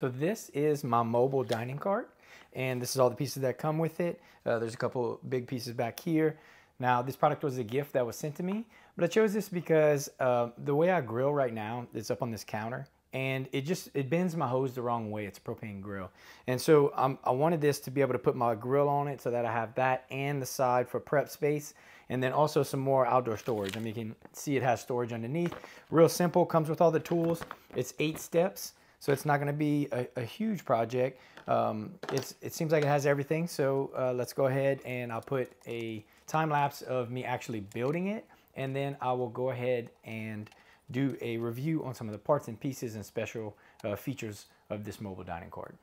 So this is my mobile dining cart, and this is all the pieces that come with it. There's a couple big pieces back here. Now, this product was a gift that was sent to me, but I chose this because the way I grill right now is up on this counter, and it bends my hose the wrong way. It's a propane grill. And so I wanted this to be able to put my grill on it so that I have that and the side for prep space, and then also some more outdoor storage. I mean, you can see it has storage underneath. Real simple, comes with all the tools. It's 8 steps. So it's not gonna be a huge project. It seems like it has everything, so let's go ahead and I'll put a time lapse of me actually building it, and then I will go ahead and do a review on some of the parts and pieces and special features of this mobile dining cart.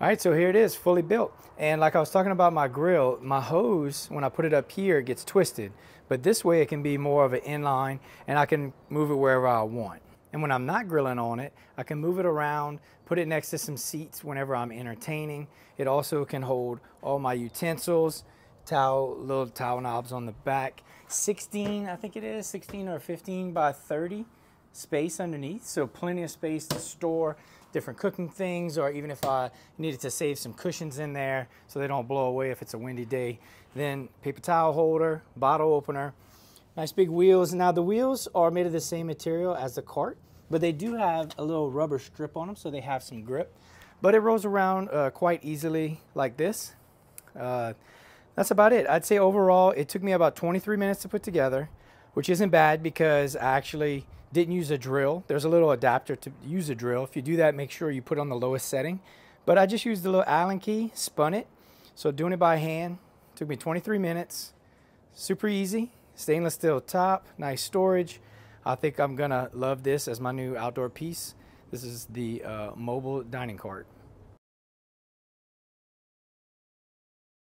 All right, so here it is, fully built. And like I was talking about my grill, my hose, when I put it up here, it gets twisted. But this way it can be more of an inline, and I can move it wherever I want. And when I'm not grilling on it, I can move it around, put it next to some seats whenever I'm entertaining. It also can hold all my utensils, towel, little towel knobs on the back. 16, I think it is, 16 or 15 by 30 space underneath. So plenty of space to store different cooking things, or even if I needed to save some cushions in there so they don't blow away if it's a windy day. Then paper towel holder, bottle opener, nice big wheels. Now the wheels are made of the same material as the cart, but they do have a little rubber strip on them so they have some grip. But it rolls around quite easily like this. That's about it. I'd say overall it took me about 23 minutes to put together, which isn't bad because I actually didn't use a drill. There's a little adapter to use a drill. If you do that, make sure you put it on the lowest setting. But I just used the little Allen key, spun it. So doing it by hand, took me 23 minutes. Super easy, stainless steel top, nice storage. I think I'm gonna love this as my new outdoor piece. This is the mobile dining cart.